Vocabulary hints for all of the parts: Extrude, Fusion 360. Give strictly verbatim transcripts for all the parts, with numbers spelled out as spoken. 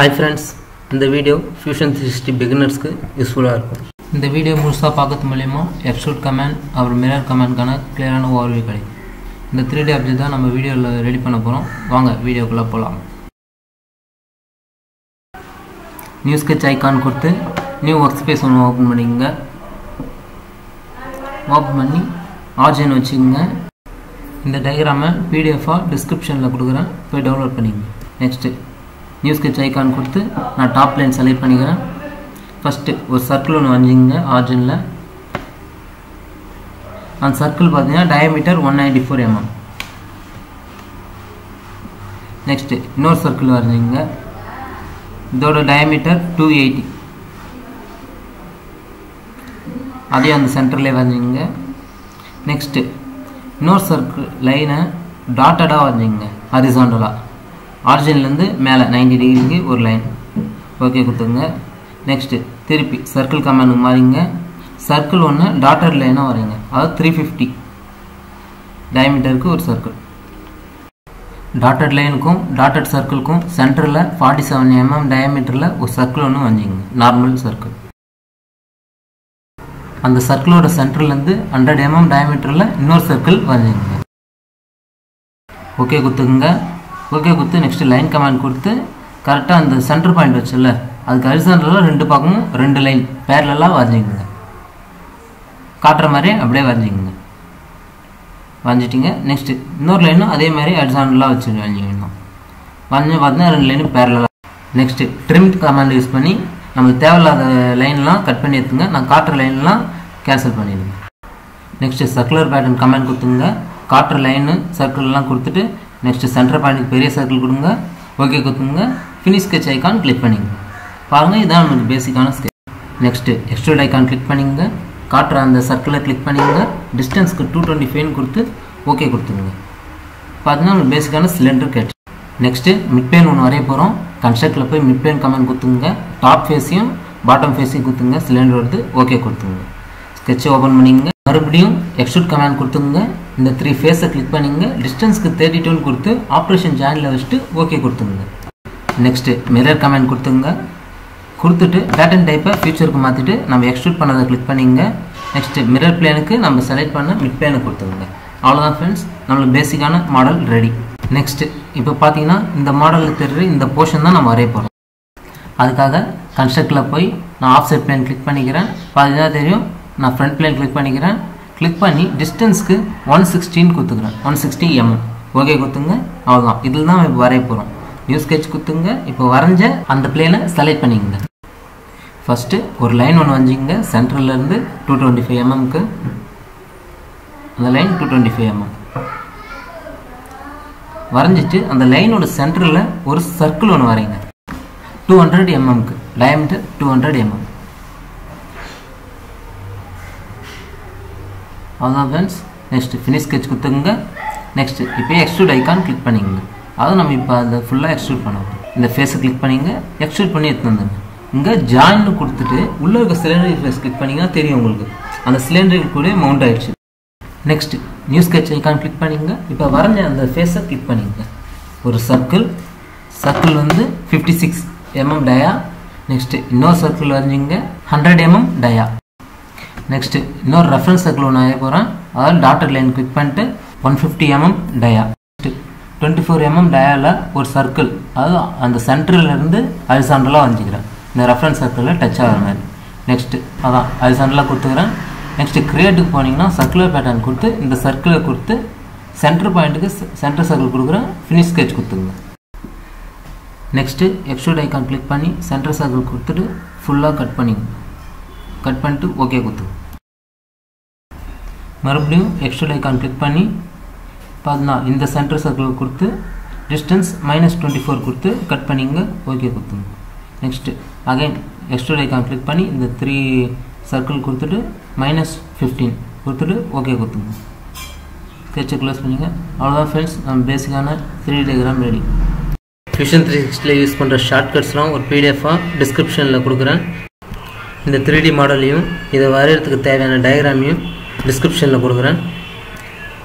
Hi friends, in the video Fusion three sixty beginners ku useful ah irukum. In the video murusa paakathu mooliyama absolute command or mirror command kana clear ana overview kadi. In the three D object da nama video la ready panna porom. Vaanga video kulla polam. New sketch icon koduthu new workspace one open panninga. Open panni origin vechikinga. In the diagram P D F ah description la kudukuren poi download panninga. Next new sketch icon கொடுத்து நான் top line select பண்ணிக்கிறேன். First ஒரு circle ஒன்று வரைஞ்சிங்க ஆர்ஜின்ல. அந்த circle பார்த்தீங்கன்னா diameter one ninety-four millimeters. Next இன்னொரு circle வரைஞ்சிங்க. இதோட diameter two eighty. அதே அந்த சென்டர்ல வரைஞ்சிங்க. Next இன்னொரு circle லைனை dotted ah வரைஞ்சிங்க horizontally. Origin lende mela ninety degree ku or line okay kutunga. Next thirupi circle command maaringa, circle one dotted line ah varinga, adu three fifty diameter ku or circle. Dotted line ku dotted circle ku center la forty-seven millimeters diameter la or circle onu vanjinga, normal circle. And the circle oda center lende one hundred millimeters diameter la innor circle vanjinga okay kutunga. Okay, good. Next line command கொடுத்து கரெக்ட்டா அந்த centre point வச்சல அதுக்கு ஹரிசாண்டலா ரெண்டு பக்கமும் ரெண்டு line parallel-ஆ வரையீங்க. காட்ற மாதிரி அப்படியே வரையீங்க. வரைஞ்சிட்டீங்க. Next இன்னொரு லைனும் அதே மாதிரி ஹரிசாண்டலா வச்சு வரையணும். வரைஞ்ச பார்த்தா ரெண்டு லைனும் parallel-ஆ. நெக்ஸ்ட் trim command யூஸ் பண்ணி நமக்கு தேவையில்லாத லைன்லாம் கட் பண்ணி எடுத்துங்க. நான் காட்ற லைன்லாம் கேன்சல் பண்ணிடுங்க. நெக்ஸ்ட் circular pattern command கொடுத்துங்க. காட்ற லைன் சர்க்கிள்லாம் கொடுத்துட்டு next center point ku periya circle kudunga okay kudunga finish sketch icon click panninga paarenga idha namak basic ana sketch. Next extrude icon click panninga kaatra and circle click panninga distance ku two twenty-five kuduthu okay kudunga paadna namak basic ana cylinder cut. Next midplane one varaiya porom construct la poi midplane command kudunga top face um bottom face um kudunga cylinder varudhu okay kudunga sketch open panninga மறுபடியும் extrude command கொடுத்துங்க. இந்த three face click பண்ணுங்க. distance க்கு thirty-two கொடுத்து operation ஜாயின்ல வச்சிட்டு okay கொடுத்துங்க. next mirror command கொடுத்துங்க. கொடுத்துட்டு pattern type featureக்கு மாத்திட்டு நம்ம extrude பண்ணத கிளிக் பண்ணுங்க. next mirror plane-க்கு நம்ம select பண்ண mid plane கொடுத்துங்க. அவ்வளவுதான் फ्रेंड्स, நம்மளுக்கு பேசிக்கான மாடல் ரெடி. next இப்போ பாத்தீங்கன்னா இந்த மாடல்ல தெரிற இந்த portion தான் நம்ம வரைய போறோம். அதுக்காக construct-ல போய் நான் offset plane கிளிக் பண்ணிக்கிறேன். பாத்தீங்கன்னா தெரியும் நான் front plane click பண்ணிக்கிறேன். click பண்ணி distance க்கு one sixteen குத்துக்குறேன். one sixty millimeters ஓகே குத்துங்க. அவ்வளவுதான். இதுல தான் நம்ம வரைய போறோம். நியூ ஸ்கெட்ச் குத்துங்க. இப்போ வரைஞ்ச அந்த plane செலக்ட் பண்ணிங்க. ஃபர்ஸ்ட் ஒரு லைன் ஒன்னு வரைஞ்சீங்க. சென்டர்ல இருந்து two twenty-five millimeters க்கு அந்த லைன் two twenty-five millimeters வரைஞ்சிட்டு அந்த லைனோட சென்டர்ல ஒரு சர்க்கிள் ஒன்னு வரையங்க. two hundred millimeters க்கு diameter two hundred millimeters. அவ்வளவுதான் फ्रेंड्स. நெக்ஸ்ட் finish sketch குத்துங்க. நெக்ஸ்ட் இப்போ extrude icon click பண்ணுங்க. அது நம்ம இப்போ அத ஃபுல்லா extrude பண்ணோம். இந்த face click பண்ணுங்க. extrude பண்ணி எடுத்துங்க. இங்க join னு கொடுத்துட்டு உள்ள இருக்க cylinder face click பண்ணீங்கன்னா தெரியும் உங்களுக்கு. அந்த cylinder கூட mount ஆயிடுச்சு. Next new sketch icon click பண்ணுங்க. இப்போ வரைஞ்ச அந்த face-ஐ click பண்ணுங்க. ஒரு circle circle வந்து fifty-six millimeters dia. நெக்ஸ்ட் இன்னொரு circle வரைஞ்சீங்க one hundred millimeters dia. Next இன்னொரு ரெஃபரன்ஸ் சர்க்கிள் ஒன்று வரைய போகிறேன். அதாவது டாட்டட் லைன் கிளிக் பண்ணிட்டு one fifty millimeters dia. twenty-four millimeters டயாவில் ஒரு சர்க்கிள், அதாவது அந்த சென்டர்லேருந்து ஹரிசாண்டலாக வரைஞ்சிக்கிறேன். இந்த ரெஃபரன்ஸ் சர்க்கிளில் டச் ஆகிற மாதிரி. நெக்ஸ்ட் அதான் ஹரிசாண்டலாக கொடுத்துக்கிறேன். நெக்ஸ்ட்டு கிரியேட்டுக்கு போனீங்கன்னா சர்க்குலர் பேட்டர்ன் கொடுத்து இந்த சர்க்கிளை கொடுத்து சென்டர் பாயிண்ட்டுக்கு சென்டர் சர்க்கிள் கொடுக்குறேன். ஃபினிஷ் ஸ்கெட்ச் கொடுத்துங்க. நெக்ஸ்ட்டு எக்ஸ்ட்ரூட் ஐக்கான் கிளிக் பண்ணி சென்டர் சர்க்கிள் கொடுத்துட்டு ஃபுல்லாக கட் பண்ணிக்கணும். கட் பண்ணிட்டு ஓகே கொடுத்துங்க. மறுபடியும் எக்ஸ்ட்ரூட் ஐக்கான் கிளிக் பண்ணி பார்த்தா இந்த சென்டர் சர்க்கிள் கொடுத்து டிஸ்டன்ஸ் மைனஸ் டுவெண்ட்டி ஃபோர் கொடுத்து கட் பண்ணிங்க. ஓகே கொடுத்துங்க. Next again extrude icon click பண்ணி இந்த த்ரீ சர்க்கிள் கொடுத்துட்டு மைனஸ் ஃபிஃப்டீன் கொடுத்துட்டு ஓகே கொடுத்துங்க. ஸ்கெட்சை க்ளோஸ் பண்ணிங்க. அவ்வளோதான் ஃப்ரெண்ட்ஸ், நம்ம பேசிக்கான three diagram ready. Fusion three சிக்ஸ்டியில் யூஸ் பண்ணுற ஷார்ட்கட்ஸ்லாம் ஒரு பிடிஎஃபாக டிஸ்கிரிப்ஷனில் கொடுக்குறேன். இந்த three D மாடலையும் இதை வரையறதுக்கு தேவையான டயக்ராமையும் டிஸ்கிரிப்ஷனில் கொடுக்குறேன்.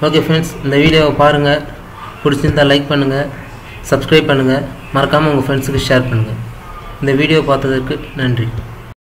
ஓகே ஃப்ரெண்ட்ஸ், இந்த வீடியோவை பாருங்கள். பிடிச்சிருந்தால் லைக் பண்ணுங்கள், சப்ஸ்கிரைப் பண்ணுங்கள், மறக்காமல் உங்கள் ஃப்ரெண்ட்ஸுக்கு ஷேர் பண்ணுங்கள். இந்த வீடியோ பார்த்ததற்கு நன்றி.